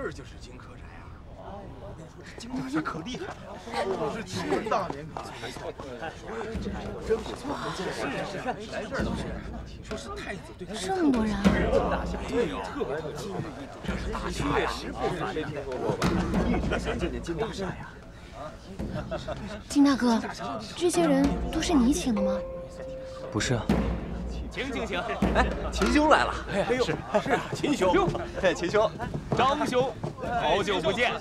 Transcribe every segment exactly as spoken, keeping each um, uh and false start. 这儿就是金客宅啊！我跟你说，金客宅可厉害了，是金文大年可才算。我真不错，是是，来这儿都是。听说是太子对他这么多人，对呀，特别特别多。这是大厦呀，没听说过吧？一直想见见金大厦呀。 金大哥，这些人都是你请的吗？不是啊。请请请！哎，秦兄来了！哎呦，是是啊，秦兄。哎，秦兄，张兄，好久不见，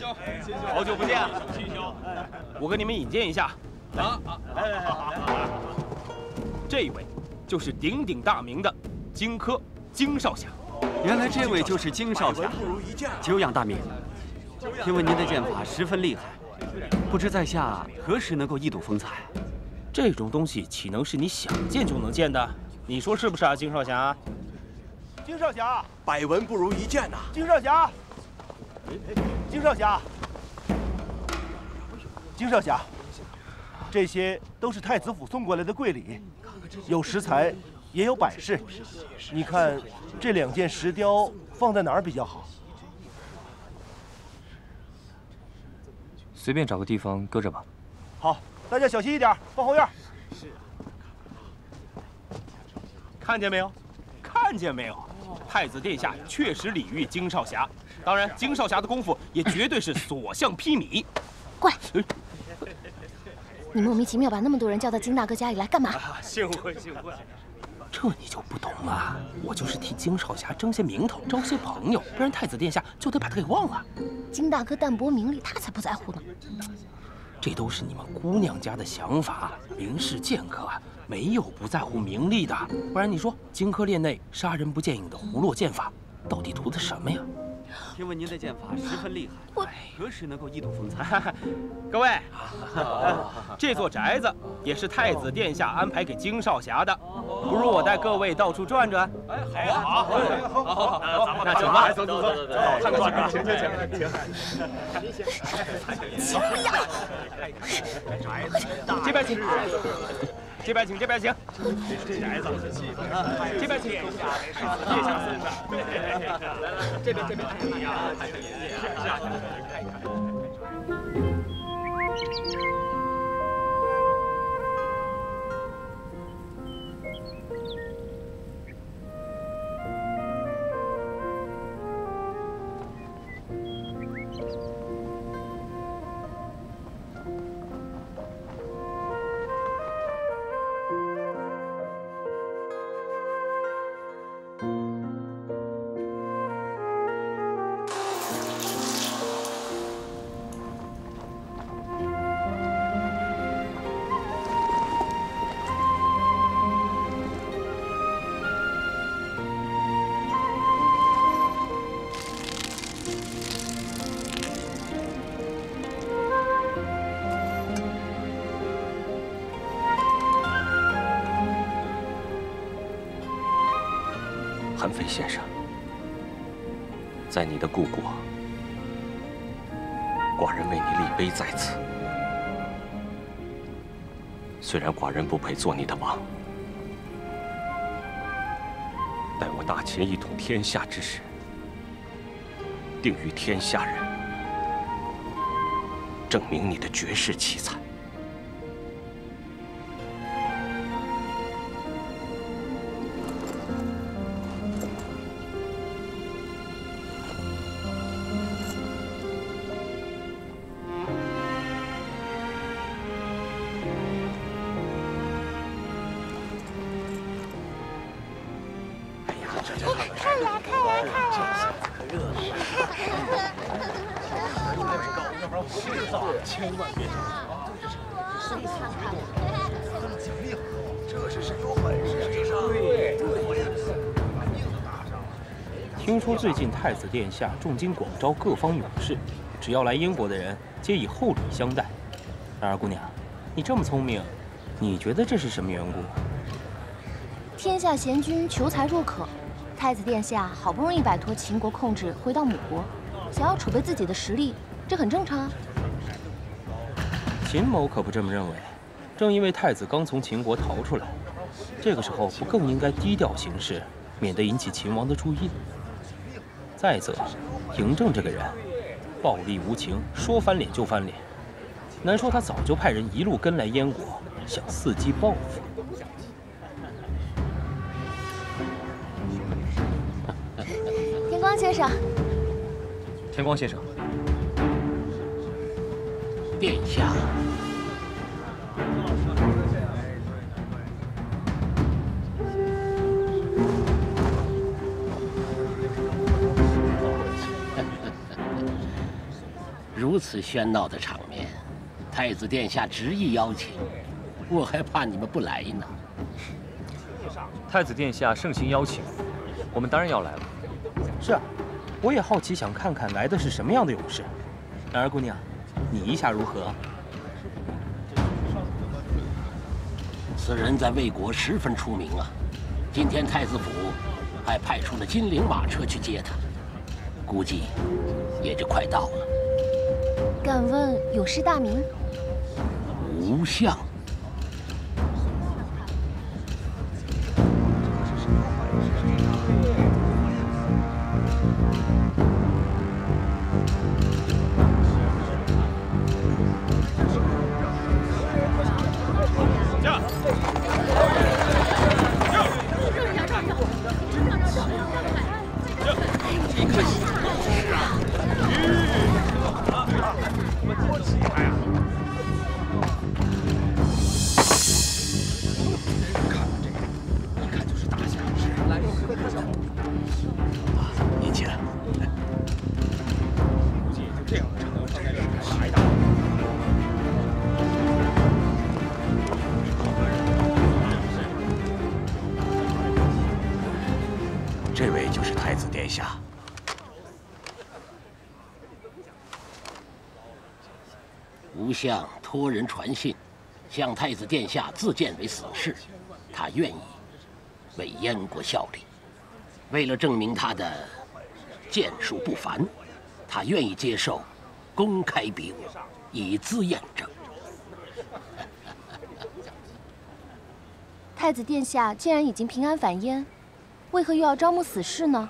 好久不见了。秦兄，我给你们引荐一下。啊啊！来来来，这一位就是鼎鼎大名的荆轲，荆少侠。原来这位就是荆少侠，久仰大名。听闻您的剑法十分厉害。 不知在下何时能够一睹风采？这种东西岂能是你想见就能见的？你说是不是啊，金少侠？金少侠，百闻不如一见呐！金少侠，金少侠，金少侠，这些都是太子府送过来的贵礼，有食材，也有摆饰。你看这两件石雕放在哪儿比较好？ 随便找个地方搁着吧。好，大家小心一点，放后院。是啊，看见没有？看见没有？太子殿下确实礼遇荆少侠，当然荆少侠的功夫也绝对是所向披靡。怪，你莫名其妙把那么多人叫到金大哥家里来干嘛？啊、幸会幸会。这你就不懂了，我就是替荆少侠争些名头，招些朋友，不然太子殿下就得把他给忘了。 金大哥淡泊名利，他才不在乎呢。这都是你们姑娘家的想法，名士剑客没有不在乎名利的。不然你说，荆轲练内杀人不见影的胡落剑法，到底图的什么呀？听闻您的剑法十分厉害，何时能够一睹风采？各位，这座宅子也是太子殿下安排给荆少侠的，不如我带各位到处转转。哎，好，好，好，好，好，那请吧，走走走走走，看个景，请请请，请。哎呀，这边请，这边请，这边请，宅子是气氛，这边请，殿下孙子，来来来，这边这边。 韩非先生，在你的故国，寡人为你立碑在此。虽然寡人不配做你的王，待我大秦一统天下之时，定于天下人，证明你的绝世奇才。 最近太子殿下重金广招各方勇士，只要来燕国的人，皆以厚礼相待。然而姑娘，你这么聪明，你觉得这是什么缘故？天下贤君求才若渴，太子殿下好不容易摆脱秦国控制，回到母国，想要储备自己的实力，这很正常啊。秦某可不这么认为，正因为太子刚从秦国逃出来，这个时候不更应该低调行事，免得引起秦王的注意。 再则，嬴政这个人暴力无情，说翻脸就翻脸。难说他早就派人一路跟来燕国，想伺机报复。天光先生，天光先生，殿下。 如此喧闹的场面，太子殿下执意邀请，我还怕你们不来呢。太子殿下盛情邀请，我们当然要来了。是啊，我也好奇想看看来的是什么样的勇士。兰儿姑娘，你意下如何？此人在魏国十分出名啊，今天太子府还派出了金陵马车去接他，估计也就快到了。 敢问勇士大名？吴相。驾！驾！ 多奇怪啊！看这个，一看就是大侠。来，啊，您起来。估计也就这样了，这该是打一打。这位就是太子殿下。 吴相托人传信，向太子殿下自荐为死士，他愿意为燕国效力。为了证明他的剑术不凡，他愿意接受公开比武，以资验证。太子殿下既然已经平安返燕，为何又要招募死士呢？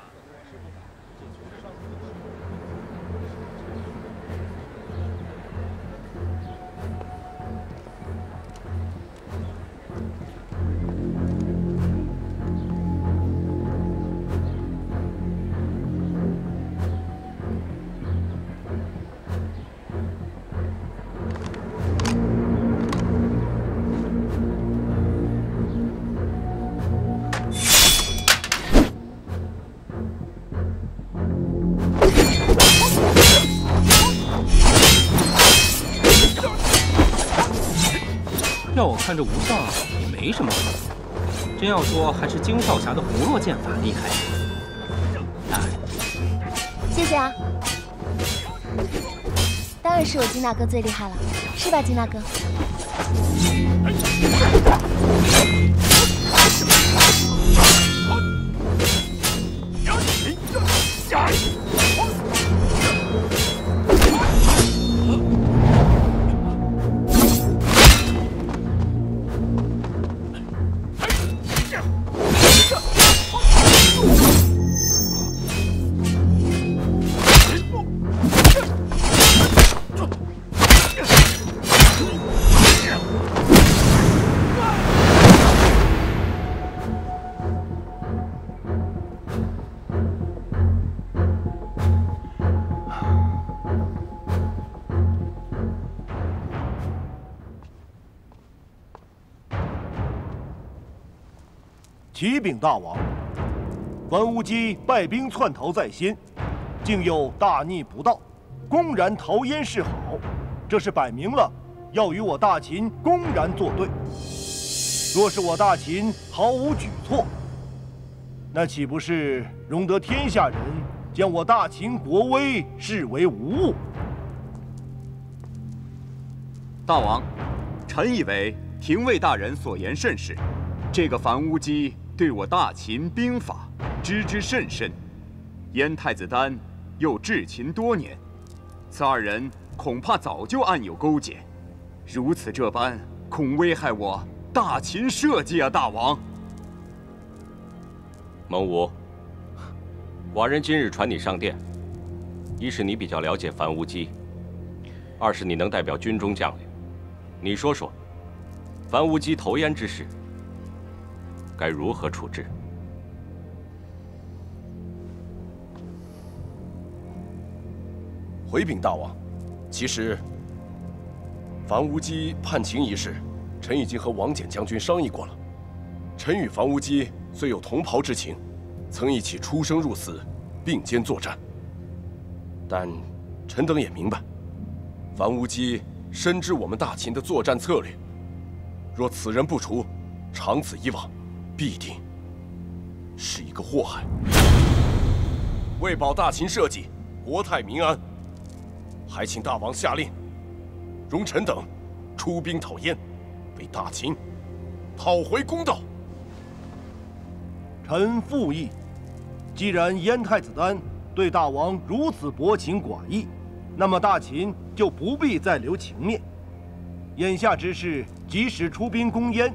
看着吴相也没什么本事，真要说还是京少侠的葫芦剑法厉害。谢谢啊，当然是我金大哥最厉害了，是吧，金大哥？启禀大王，文无忌败兵窜逃在先，竟又大逆不道，公然逃燕示好，这是摆明了要与我大秦公然作对。若是我大秦毫无举措，那岂不是容得天下人将我大秦国威视为无物？大王，臣以为廷尉大人所言甚是，这个樊乌鸡。 对我大秦兵法知之甚深，燕太子丹又治秦多年，此二人恐怕早就暗有勾结，如此这般，恐危害我大秦社稷啊！大王，蒙武，寡人今日传你上殿，一是你比较了解樊无机，二是你能代表军中将领。你说说，樊无机投烟之事该如何处置？ 回禀大王，其实樊无机叛秦一事，臣已经和王翦将军商议过了。臣与樊无机虽有同袍之情，曾一起出生入死，并肩作战。但臣等也明白，樊无机深知我们大秦的作战策略，若此人不除，长此以往，必定是一个祸害。为保大秦社稷，国泰民安。 还请大王下令，容臣等出兵讨燕，为大秦讨回公道。臣附议。既然燕太子丹对大王如此薄情寡义，那么大秦就不必再留情面。眼下之事，即使出兵攻燕，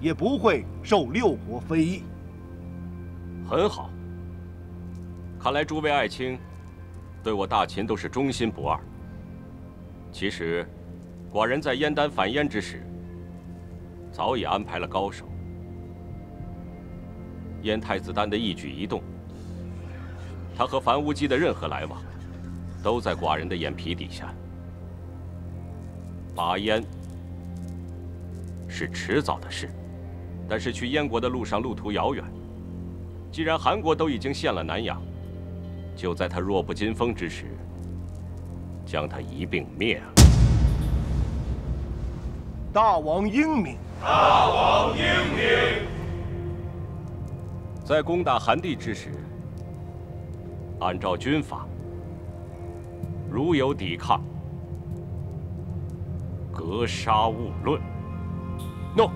也不会受六国非议。很好。看来诸位爱卿对我大秦都是忠心不二。 其实，寡人在燕丹反燕之时，早已安排了高手。燕太子丹的一举一动，他和樊无机的任何来往，都在寡人的眼皮底下。拔燕是迟早的事，但是去燕国的路上路途遥远。既然韩国都已经陷了南阳，就在他弱不禁风之时。 将他一并灭了。大王英明！大王英明！在攻打韩地之时，按照军法，如有抵抗，格杀勿论。诺，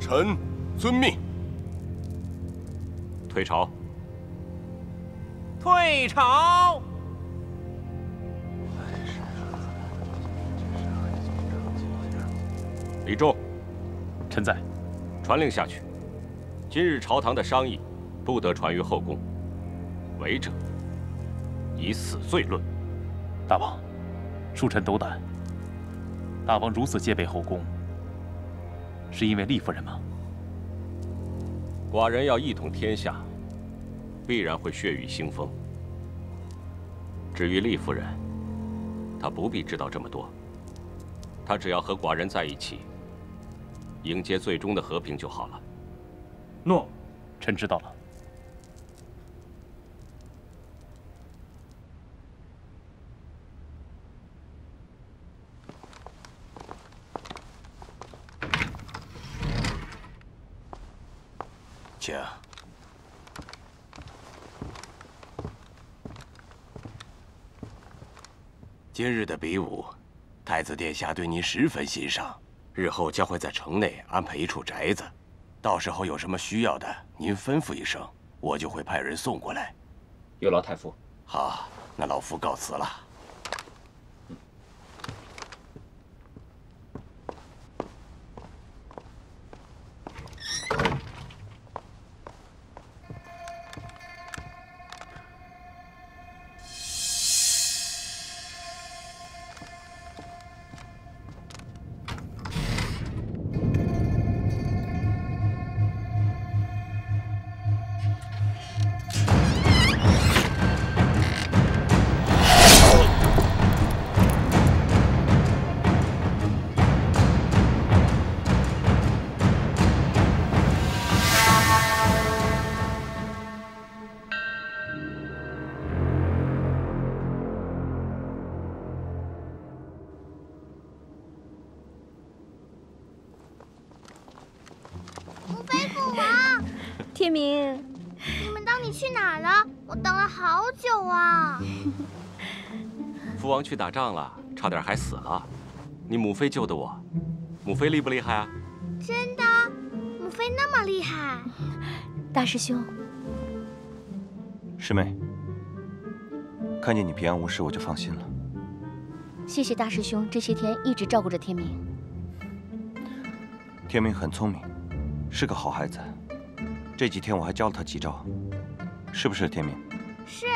臣遵命。退朝。退朝。 李仲，臣在。传令下去，今日朝堂的商议不得传于后宫，违者以死罪论。大王，恕臣斗胆。大王如此戒备后宫，是因为厉夫人吗？寡人要一统天下，必然会血雨腥风。至于厉夫人，她不必知道这么多，她只要和寡人在一起。 迎接最终的和平就好了。诺，臣知道了。请。今日的比武，太子殿下对您十分欣赏。 日后将会在城内安排一处宅子，到时候有什么需要的，您吩咐一声，我就会派人送过来。有劳太傅。好，那老夫告辞了。嗯、天明，你们当你去哪了？我等了好久啊！父王去打仗了，差点还死了。你母妃救的我，母妃厉不厉害啊？真的，母妃那么厉害。大师兄，师妹，看见你平安无事，我就放心了。谢谢大师兄这些天一直照顾着天明。天明很聪明，是个好孩子。 这几天我还教了他几招，是不是天明？是，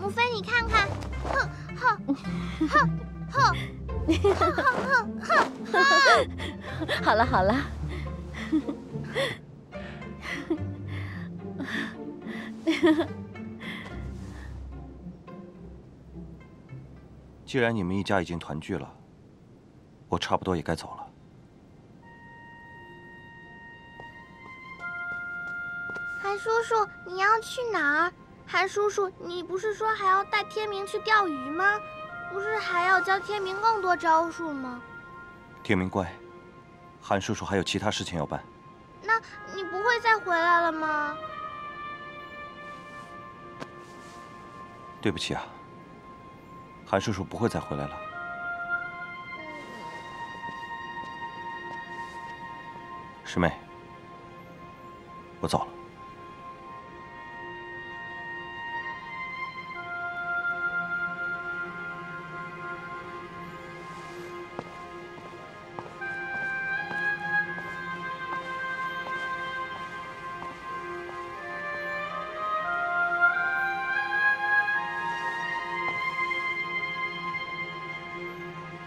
母妃你看看，哼哼哼哼哼哼哼哼。好了好了，既然你们一家已经团聚了，我差不多也该走了。 韩叔叔，你要去哪儿？韩叔叔，你不是说还要带天明去钓鱼吗？不是还要教天明更多招数吗？天明乖，韩叔叔还有其他事情要办。那你不会再回来了吗？对不起啊，韩叔叔不会再回来了。师妹，我走了。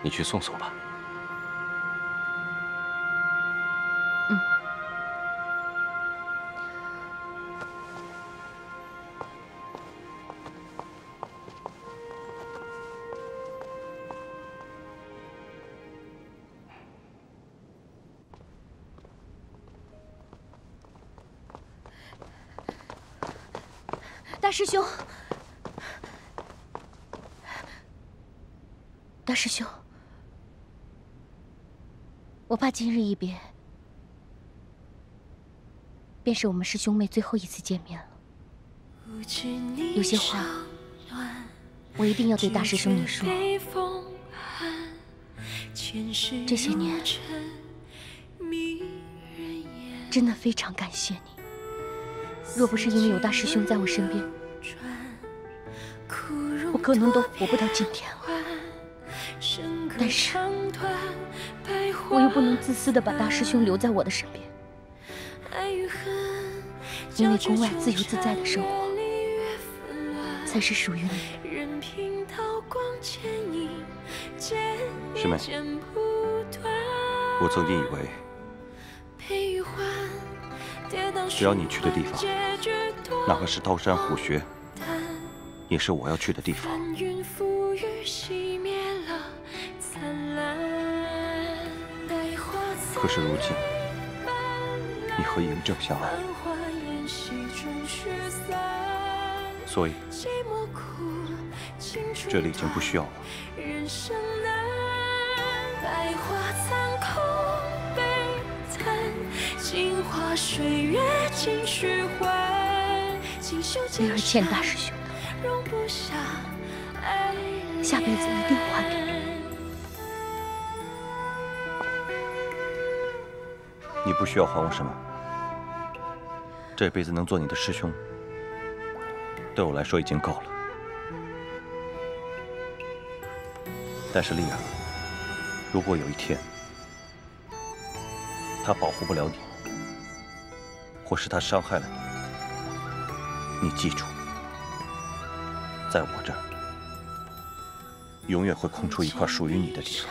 你去送送吧。嗯。大师兄，大师兄。 我怕今日一别，便是我们师兄妹最后一次见面了。有些话，我一定要对大师兄你说。这些年，真的非常感谢你。若不是因为有大师兄在我身边，我可能都活不到今天了。但是。 我又不能自私的把大师兄留在我的身边，因为宫外自由自在的生活才是属于你的。师妹，我曾经以为，只要你去的地方，哪怕是刀山虎穴，也是我要去的地方。 可是如今，你和嬴政相爱，所以这里已经不需要我。灵儿欠大师兄的，下辈子一定还给你。 你不需要还我什么，这辈子能做你的师兄，对我来说已经够了。但是丽儿，如果有一天她保护不了你，或是她伤害了你，你记住，在我这儿永远会空出一块属于你的地方。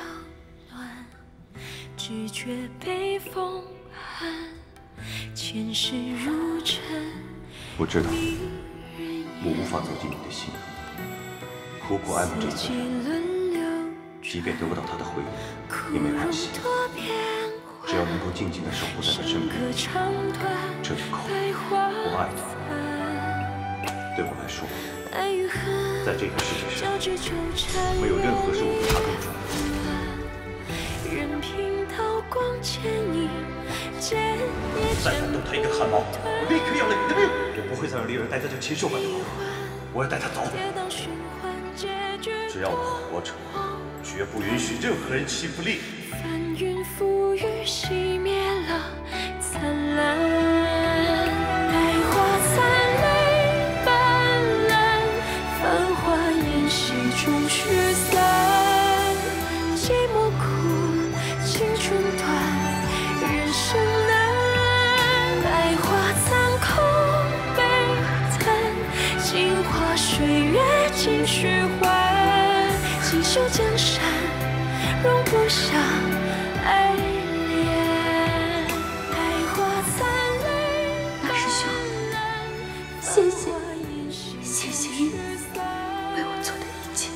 前世如尘，我知道我无法走进你的心，苦苦爱慕这个人，即便得不到他的回应也没关系，只要能够静静的守护在他身边，这就够了。我爱他，对我来说，在这个世界上，没有任何事物比他更重要。 再敢动他一根汗毛，我立刻要了你的命！我不会再让丽儿待在这禽兽般的地方，我要带她走。只要我活着，绝不允许任何人欺负丽儿。翻云覆雨，熄灭了灿烂，爱花残泪斑斓，繁华宴席中聚散，寂寞苦，青春短。镜花水月尽虚幻，锦绣江山容不下爱恋。爱花残泪大师兄，谢谢，谢谢你为我做的一切。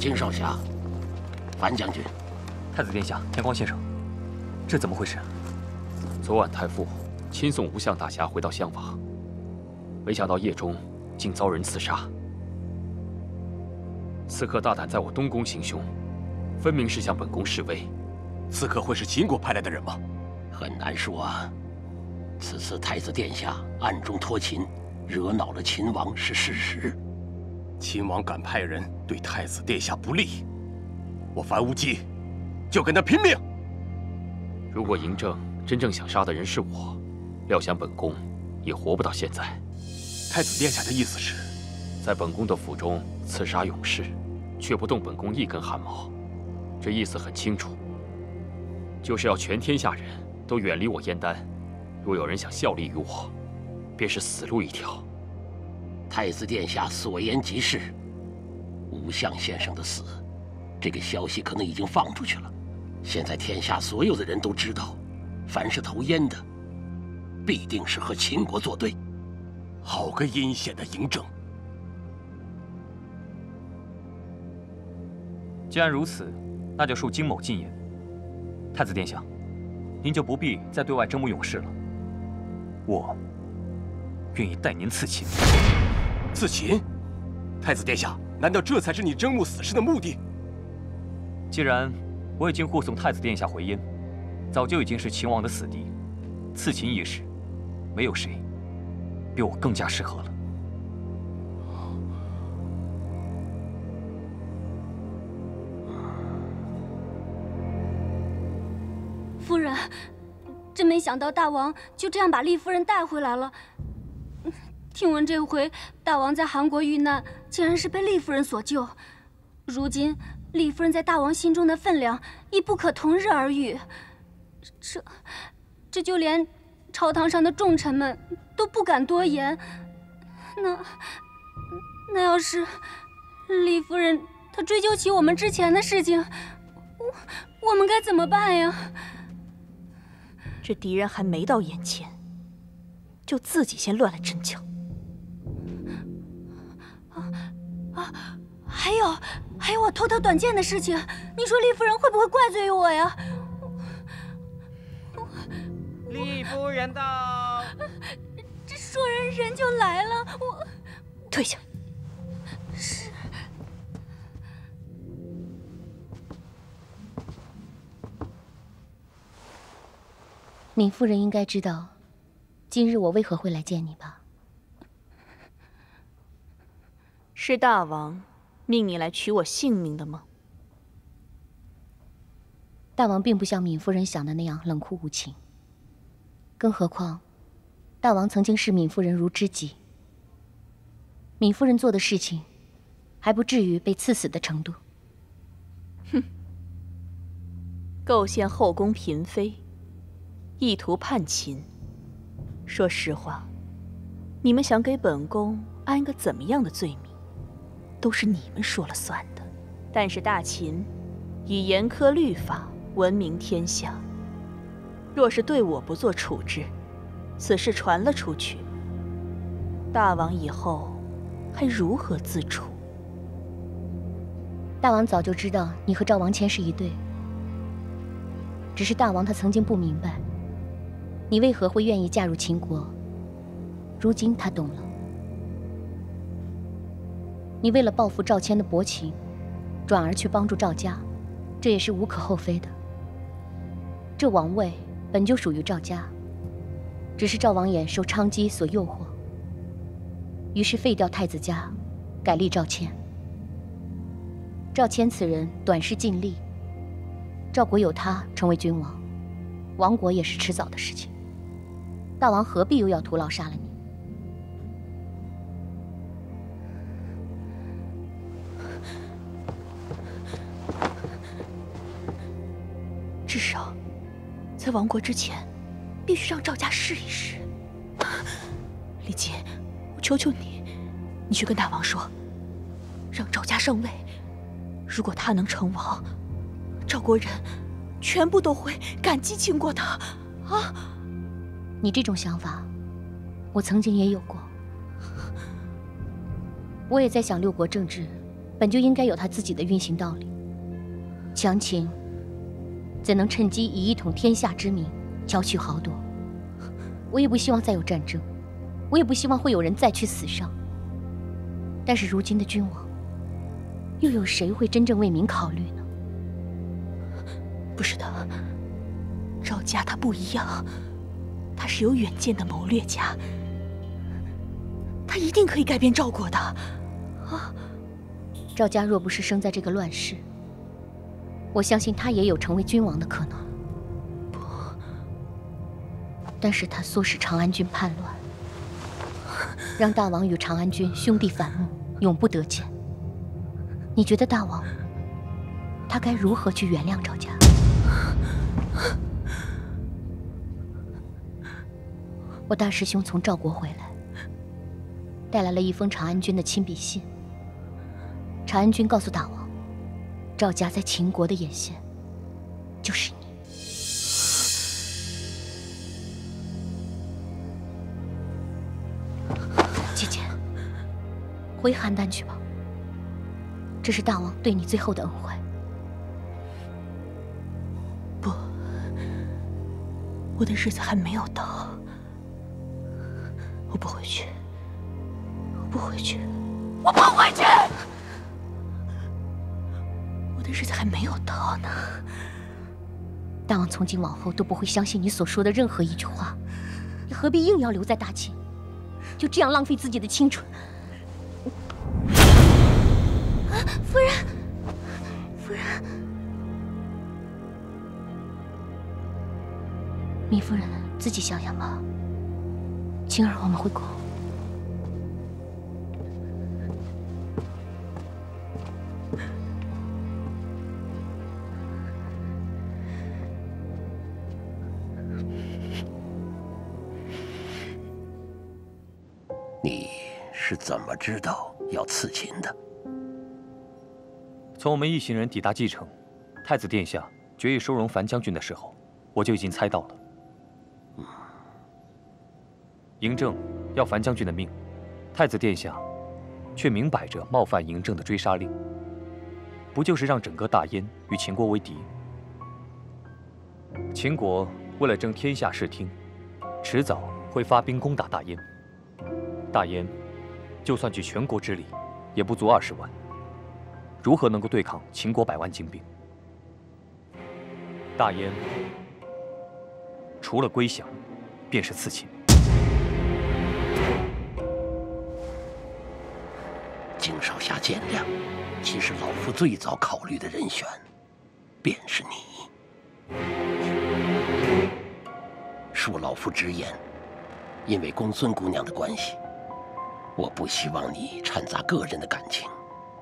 金少侠，樊将军，太子殿下，阳光先生，这怎么回事？昨晚太傅亲送无相大侠回到厢房，没想到夜中竟遭人刺杀。刺客大胆在我东宫行凶，分明是向本宫示威。刺客会是秦国派来的人吗？很难说啊。此次太子殿下暗中托秦，惹恼了秦王是事实。 秦王敢派人对太子殿下不利，我樊无忌就跟他拼命。如果嬴政真正想杀的人是我，料想本宫也活不到现在。太子殿下的意思是，在本宫的府中刺杀勇士，却不动本宫一根汗毛，这意思很清楚，就是要全天下人都远离我燕丹。若有人想效力于我，便是死路一条。 太子殿下所言极是，无相先生的死，这个消息可能已经放出去了。现在天下所有的人都知道，凡是投燕的，必定是和秦国作对。好个阴险的嬴政！既然如此，那就恕荆某进言。太子殿下，您就不必再对外征募勇士了，我愿意代您刺秦。 刺秦，太子殿下，难道这才是你征募死士的目的？既然我已经护送太子殿下回燕，早就已经是秦王的死敌，刺秦一事，没有谁比我更加适合了。夫人，真没想到大王就这样把厉夫人带回来了。 听闻这回大王在韩国遇难，竟然是被厉夫人所救。如今厉夫人在大王心中的分量亦不可同日而语。这，这就连朝堂上的重臣们都不敢多言。那，那要是厉夫人她追究起我们之前的事情，我我们该怎么办呀？这敌人还没到眼前，就自己先乱了阵脚。 啊，还有，还有我偷偷短剑的事情，你说厉夫人会不会怪罪于我呀？厉夫人到，这说人人就来了，我退下。是。闵夫人应该知道，今日我为何会来见你吧？ 是大王命你来取我性命的吗？大王并不像闵夫人想的那样冷酷无情。更何况，大王曾经视闵夫人如知己。闵夫人做的事情，还不至于被赐死的程度。哼！构陷后宫嫔妃，意图叛秦。说实话，你们想给本宫安个怎么样的罪名？ 都是你们说了算的，但是大秦以严苛律法闻名天下。若是对我不做处置，此事传了出去，大王以后还如何自处？大王早就知道你和赵王谦是一对，只是大王他曾经不明白，你为何会愿意嫁入秦国。如今他懂了。 你为了报复赵谦的薄情，转而去帮助赵家，这也是无可厚非的。这王位本就属于赵家，只是赵王衍受娼妓所诱惑，于是废掉太子家，改立赵谦。赵谦此人短视尽力，赵国有他成为君王，亡国也是迟早的事情。大王何必又要徒劳杀了你？ 至少，在亡国之前，必须让赵家试一试。李婕，我求求你，你去跟大王说，让赵家上位。如果他能成王，赵国人全部都会感激秦国的。啊！你这种想法，我曾经也有过。我也在想，六国政治本就应该有它自己的运行道理，强秦 怎能趁机以一统天下之名巧取豪夺？我也不希望再有战争，我也不希望会有人再去死伤。但是如今的君王，又有谁会真正为民考虑呢？不是的，赵家他不一样，他是有远见的谋略家，他一定可以改变赵国的。啊，赵家若不是生在这个乱世， 我相信他也有成为君王的可能，不，但是他唆使长安军叛乱，让大王与长安军兄弟反目，永不得见。你觉得大王他该如何去原谅赵家？我大师兄从赵国回来，带来了一封长安军的亲笔信。长安军告诉大王， 赵家在秦国的眼线，就是你。姐姐，回邯郸去吧，这是大王对你最后的恩惠。不，我的日子还没有到，我不回去，我不回去，我不回去。 日子还没有到呢，大王从今往后都不会相信你所说的任何一句话，你何必硬要留在大秦，就这样浪费自己的青春？啊，夫人，夫人，糜夫人自己想想吧，晴儿我们回宫。 是怎么知道要刺秦的？从我们一行人抵达蓟城，太子殿下决意收容樊将军的时候，我就已经猜到了。嗯，嬴政要樊将军的命，太子殿下却明摆着冒犯嬴政的追杀令，不就是让整个大燕与秦国为敌？秦国为了争天下视听，迟早会发兵攻打大燕。大燕 就算举全国之力，也不足二十万，如何能够对抗秦国百万精兵？大燕除了归降，便是刺秦。请少侠见谅，其实老夫最早考虑的人选，便是你。恕老夫直言，因为公孙姑娘的关系， 我不希望你掺杂个人的感情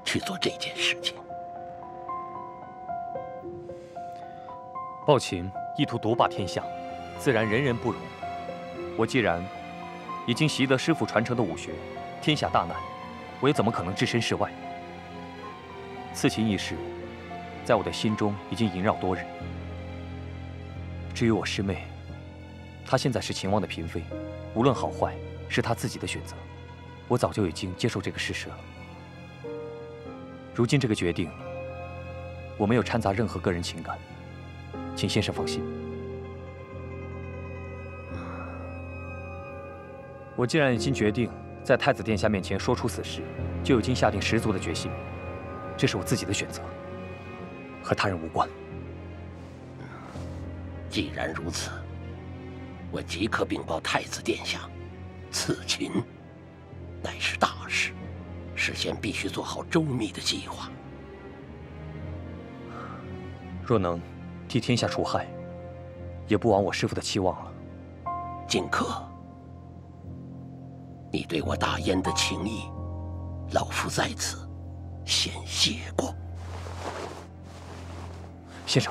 去做这件事情。暴秦意图独霸天下，自然人人不容。我既然已经习得师父传承的武学，天下大难，我又怎么可能置身事外？刺秦一事，在我的心中已经萦绕多日。至于我师妹，她现在是秦王的嫔妃，无论好坏，是她自己的选择。 我早就已经接受这个事实了。如今这个决定，我没有掺杂任何个人情感，请先生放心。我既然已经决定在太子殿下面前说出此事，就已经下定十足的决心。这是我自己的选择，和他人无关。既然如此，我即刻禀报太子殿下，刺秦乃是大事，事先必须做好周密的计划。若能替天下除害，也不枉我师父的期望了。荆轲，你对我大燕的情谊，老夫在此先谢过。先生。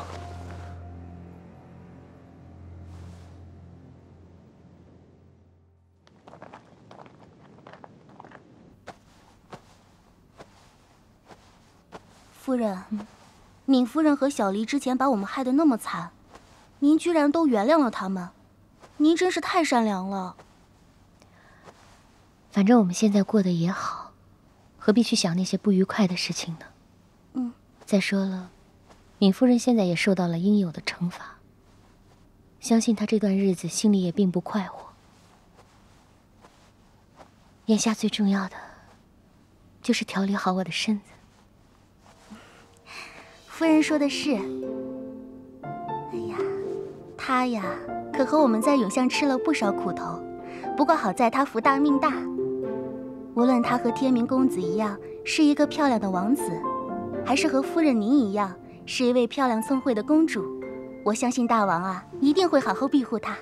夫人，闵夫人和小离之前把我们害得那么惨，您居然都原谅了他们，您真是太善良了。反正我们现在过得也好，何必去想那些不愉快的事情呢？嗯。再说了，闵夫人现在也受到了应有的惩罚，相信她这段日子心里也并不快活。眼下最重要的，就是调理好我的身子。 夫人说的是，哎呀，他呀，可和我们在永巷吃了不少苦头。不过好在他福大命大，无论他和天明公子一样是一个漂亮的王子，还是和夫人您一样是一位漂亮聪慧的公主，我相信大王啊一定会好好庇护她。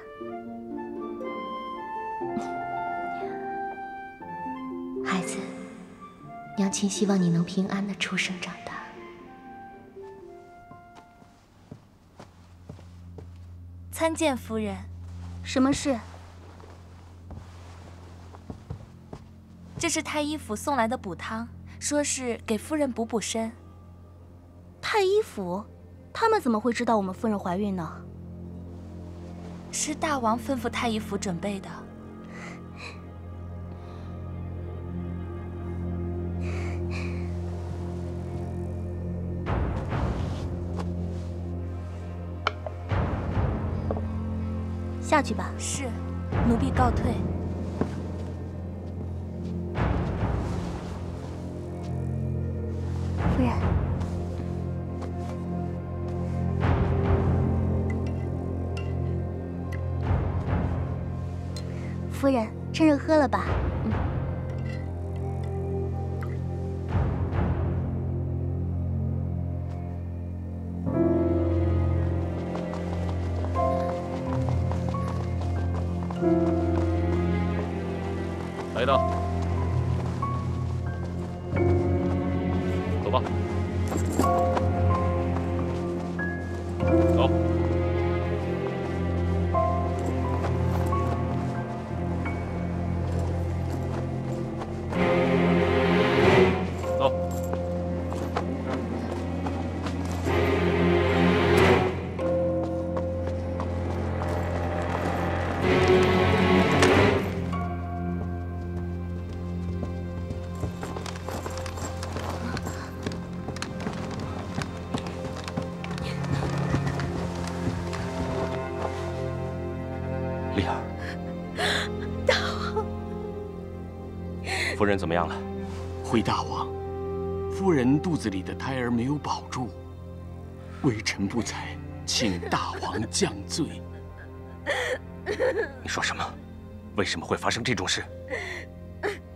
孩子，娘亲希望你能平安的出生长大。 参见夫人，什么事？这是太医府送来的补汤，说是给夫人补补身。太医府，他们怎么会知道我们夫人怀孕呢？是大王吩咐太医府准备的。下去吧。是，奴婢告退。夫人，夫人，趁热喝了吧。嗯。来到，走吧，走。走。夫人怎么样了？回大王，夫人肚子里的胎儿没有保住，微臣不才，请大王降罪。你说什么？为什么会发生这种事？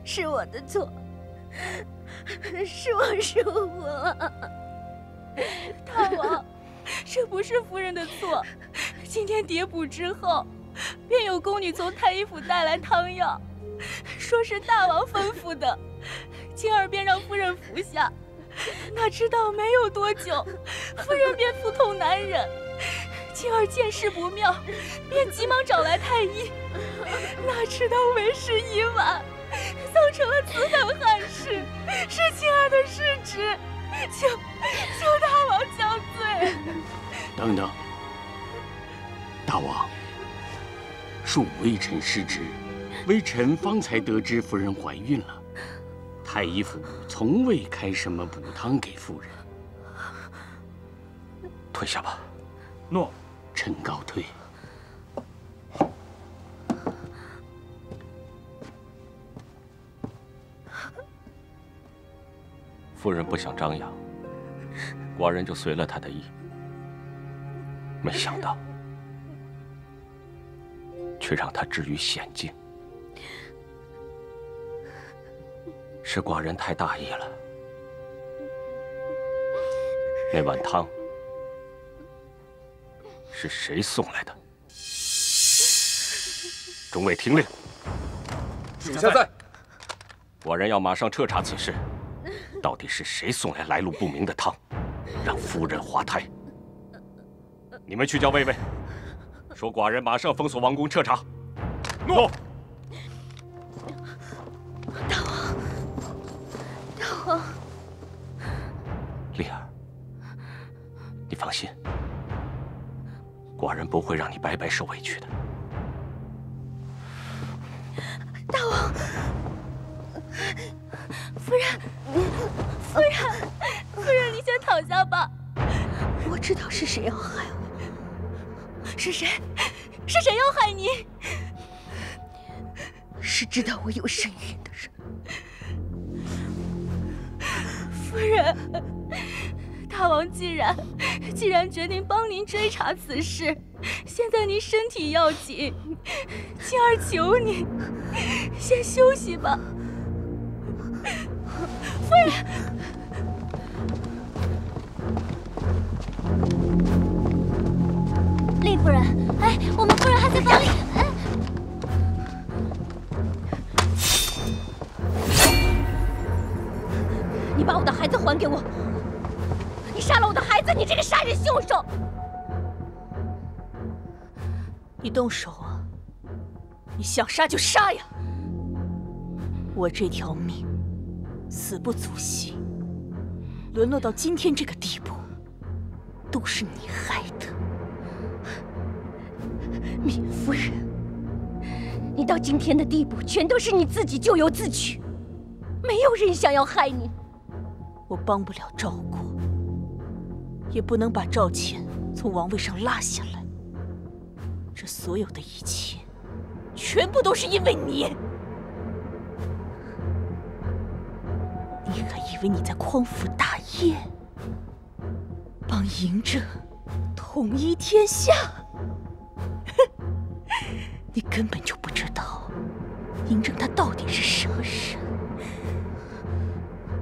是我的错，是我疏忽了。大王，这不是夫人的错。今天蝶补之后，便有宫女从太医府带来汤药。 说是大王吩咐的，青儿便让夫人服下。哪知道没有多久，夫人便腹痛难忍。青儿见势不妙，便急忙找来太医。哪知道为时已晚，造成了此等憾事，是青儿的失职。求求大王降罪。等等，大王，恕微臣失职。 微臣方才得知夫人怀孕了，太医府从未开什么补汤给夫人。退下吧。诺，臣告退。夫人不想张扬，寡人就随了她的意。没想到却让他置于险境。是寡人太大意了。那碗汤是谁送来的？众位听令。属下在。寡人要马上彻查此事，到底是谁送来来路不明的汤，让夫人滑胎？你们去叫卫尉。 说寡人马上封锁王宫，彻查。诺。大王，大王。丽儿，你放心，寡人不会让你白白受委屈的。大王，夫人，夫人，夫人，你先躺下吧。我知道是谁要害我。 是谁？是谁要害你？是知道我有身孕的人。夫人，大王既然既然决定帮您追查此事，现在您身体要紧，青儿求您先休息吧。夫人。 厉夫人，哎，我们夫人还在房里。哎，你把我的孩子还给我！你杀了我的孩子，你这个杀人凶手！你动手啊！你想杀就杀呀！我这条命，死不足惜。沦落到今天这个地步，都是你害的。 闵夫人，你到今天的地步，全都是你自己咎由自取，没有人想要害你。我帮不了赵国，也不能把赵虔从王位上拉下来。这所有的一切，全部都是因为你。你还以为你在匡扶大业，帮嬴政统一天下？ 你根本就不知道，嬴政他到底是什么人？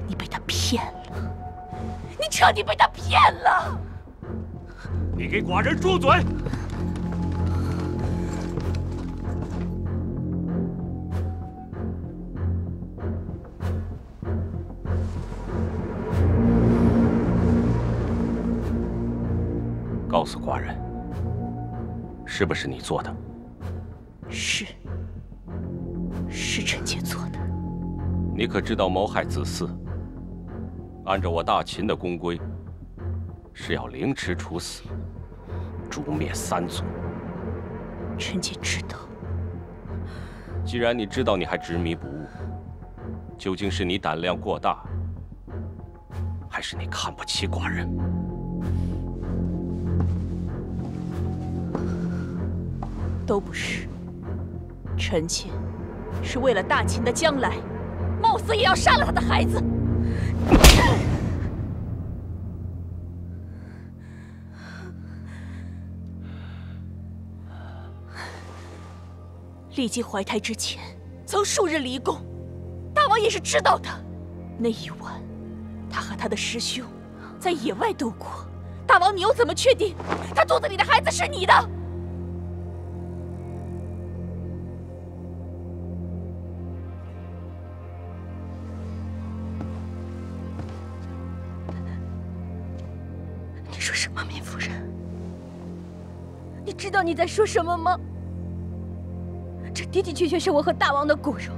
你被他骗了，你彻底被他骗了！你给寡人住嘴！告诉寡人，是不是你做的？ 是，是臣妾做的。你可知道谋害子嗣，按照我大秦的宫规，是要凌迟处死，诛灭三族。臣妾知道。既然你知道，你还执迷不悟，究竟是你胆量过大，还是你看不起寡人？ 都不是，臣妾是为了大秦的将来，冒死也要杀了他的孩子。骊姬怀胎之前，曾数日离宫，大王也是知道的。那一晚，他和他的师兄在野外度过。大王，你又怎么确定他肚子里的孩子是你的？ 知道你在说什么吗？这的的确确是我和大王的骨肉，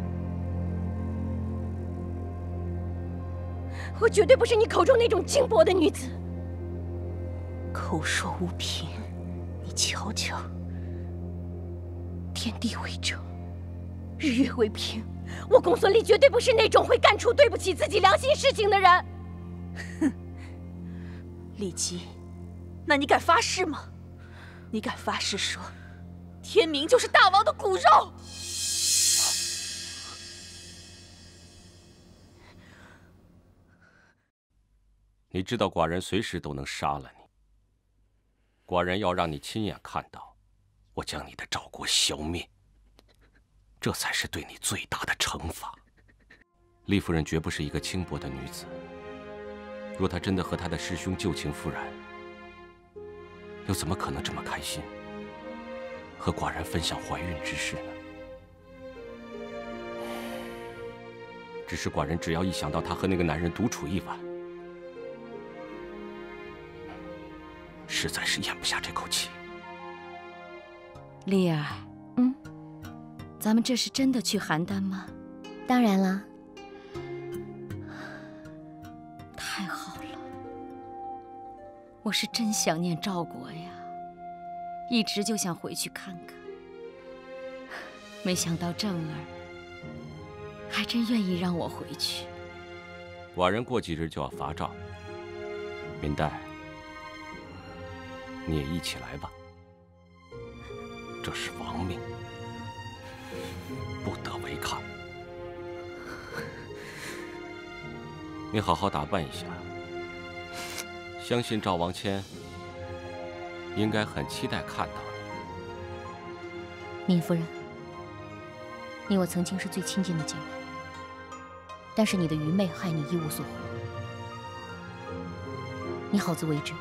我绝对不是你口中那种轻薄的女子。口说无凭，你瞧瞧，天地为证，日月为凭，我公孙丽绝对不是那种会干出对不起自己良心事情的人。哼，骊姬，那你敢发誓吗？ 你敢发誓说，天明就是大王的骨肉？你知道寡人随时都能杀了你。寡人要让你亲眼看到，我将你的赵国消灭。这才是对你最大的惩罚。厉夫人绝不是一个轻薄的女子，若她真的和她的师兄旧情复燃，又怎么可能这么开心，和寡人分享怀孕之事呢？ 只是寡人只要一想到她和那个男人独处一晚，实在是咽不下这口气。丽儿，嗯，咱们这是真的去邯郸吗？当然了，太好了，我是真想念赵国呀，一直就想回去看看，没想到正儿 还真愿意让我回去。寡人过几日就要伐赵，明代，你也一起来吧。这是王命，不得违抗。你好好打扮一下，相信赵王谦应该很期待看到你。闵夫人，你我曾经是最亲近的姐妹。 但是你的愚昧害你一无所获，你好自为之。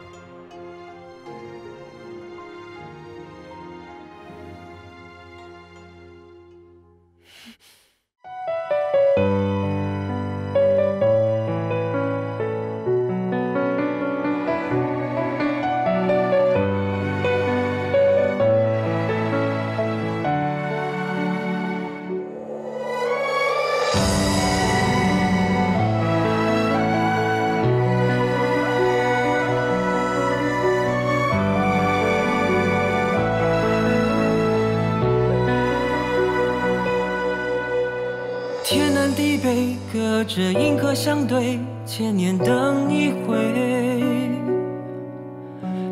这银河相对，千年等一回。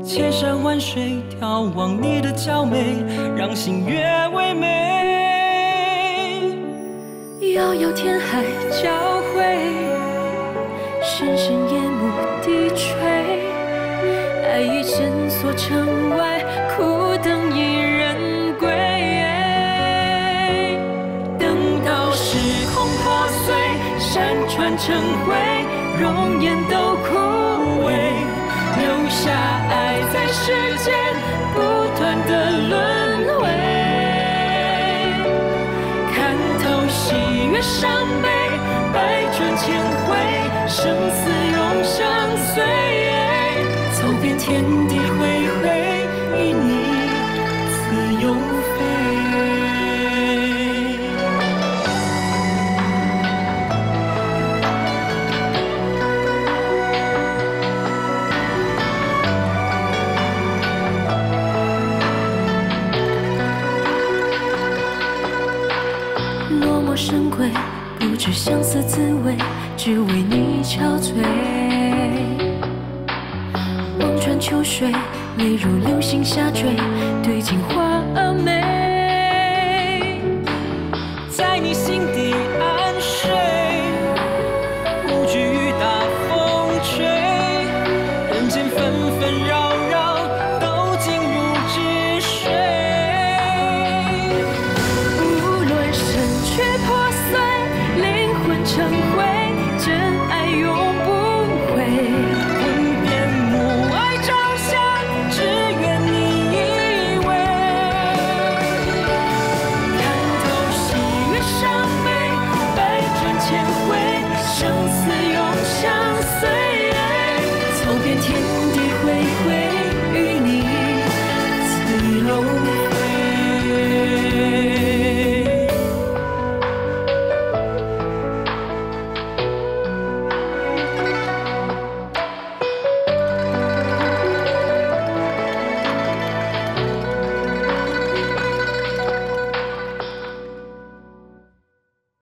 千山万水眺望你的娇美，让心越唯美。遥遥天海交汇，深深夜幕低垂，爱已深锁城外，苦等一人归。等到时空破碎。 山川成灰，容颜都枯萎，留下爱在世间不断的轮回。看透喜悦伤悲，百转千回，生死永相随。走遍天地回回，与你自由飞。 深闺，不知相思滋味，只为你憔悴。望穿秋水，泪如流星下坠，对镜花儿美，在你心底安睡，无惧雨打风吹，人间纷纷扰扰，都尽如止水。 成灰。